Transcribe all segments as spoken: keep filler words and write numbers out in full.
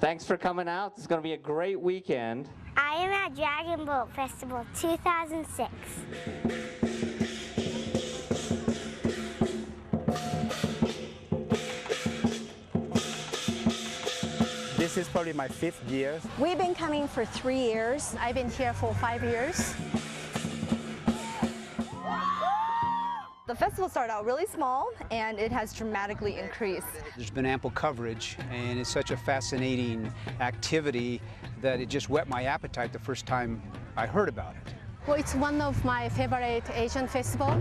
Thanks for coming out. It's going to be a great weekend. I am at Dragon Boat Festival two thousand six. This is probably my fifth year. We've been coming for three years. I've been here for five years. The festival started out really small, and it has dramatically increased. There's been ample coverage, and it's such a fascinating activity that it just whet my appetite the first time I heard about it. Well, it's one of my favorite Asian festivals.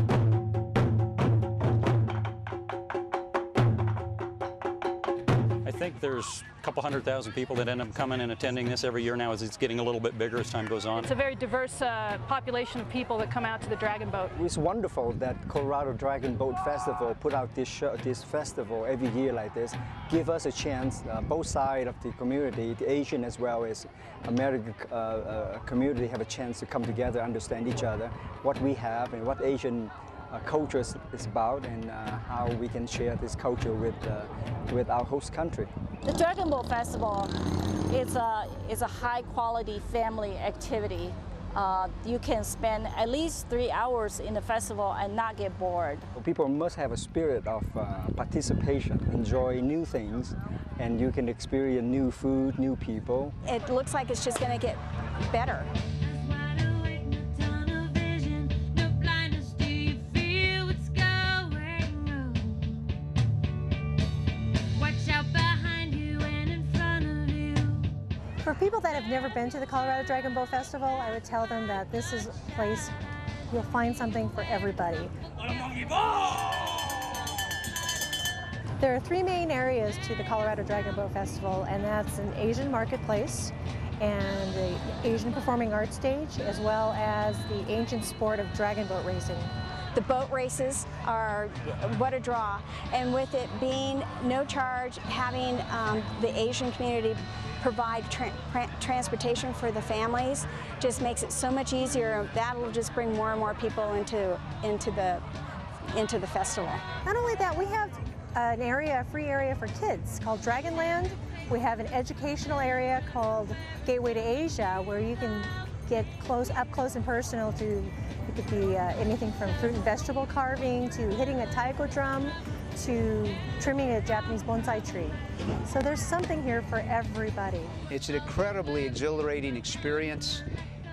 I think there's a couple hundred thousand people that end up coming and attending this every year now as it's getting a little bit bigger as time goes on. It's a very diverse uh, population of people that come out to the Dragon Boat. It's wonderful that Colorado Dragon Boat Festival put out this show, this festival every year like this. Give us a chance, uh, both sides of the community, the Asian as well as American uh, uh, community have a chance to come together, understand each other, what we have and what Asian Uh, culture is, is about, and uh, how we can share this culture with uh, with our host country. The Dragon Boat Festival is a is a high quality family activity. Uh, you can spend at least three hours in the festival and not get bored. People must have a spirit of uh, participation, enjoy new things, and you can experience new food, new people. It looks like it's just going to get better. For people that have never been to the Colorado Dragon Boat Festival, I would tell them that this is a place you'll find something for everybody. There are three main areas to the Colorado Dragon Boat Festival, and that's an Asian marketplace and the Asian performing arts stage, as well as the ancient sport of dragon boat racing. The boat races are what a draw, and with it being no charge, having um, the Asian community provide tra tra transportation for the families just makes it so much easier. That'll just bring more and more people into into the into the festival. Not only that, we have an area, a free area for kids called Dragonland. We have an educational area called Gateway to Asia, where you can get close, up close and personal to, it could be uh, anything from fruit and vegetable carving to hitting a taiko drum to trimming a Japanese bonsai tree. So there's something here for everybody. It's an incredibly exhilarating experience.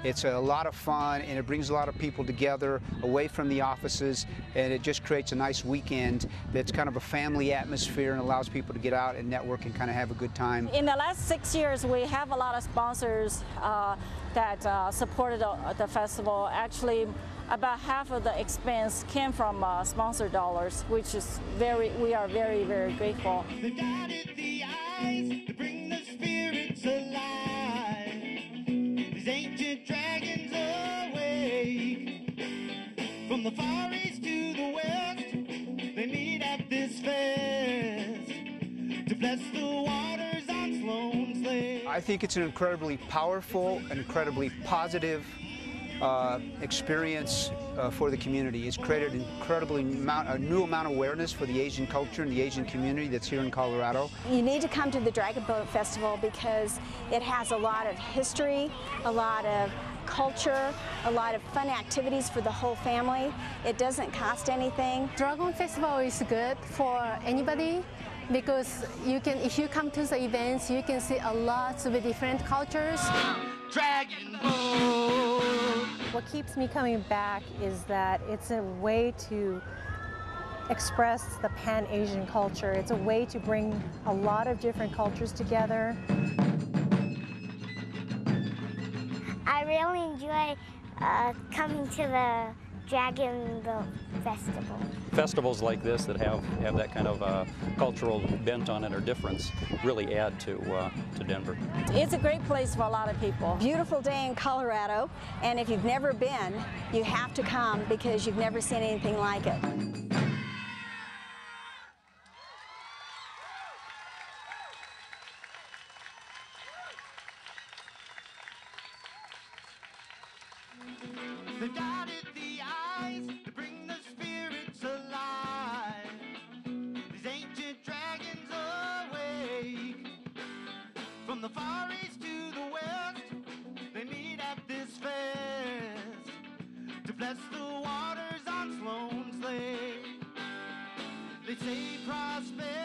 It's a lot of fun, and it brings a lot of people together away from the offices, and it just creates a nice weekend that's kind of a family atmosphere and allows people to get out and network and kind of have a good time. In the last six years, we have a lot of sponsors uh, that uh, supported the, the festival. Actually, about half of the expense came from uh, sponsor dollars, which is very, we are very, very grateful. The far east to the west, they meet at this fest to bless the waters on Sloan's Lake. I think it's an incredibly powerful and incredibly positive uh, experience uh, for the community. It's created an incredibly amount, a new amount of awareness for the Asian culture and the Asian community that's here in Colorado. You need to come to the Dragon Boat Festival because it has a lot of history, a lot of culture, a lot of fun activities for the whole family. It doesn't cost anything. Dragon Festival is good for anybody because you can, if you come to the events, you can see a lot of different cultures. Dragon Boat. What keeps me coming back is that it's a way to express the Pan-Asian culture. It's a way to bring a lot of different cultures together. I really enjoy uh, coming to the Dragon Boat Festival. Festivals like this that have, have that kind of uh, cultural bent on it or difference really add to, uh, to Denver. It's a great place for a lot of people. Beautiful day in Colorado, and if you've never been, you have to come because you've never seen anything like it. They dotted the eyes to bring the spirits alive. These ancient dragons awake from the That's the waters on Sloan's Lake. They say prosperity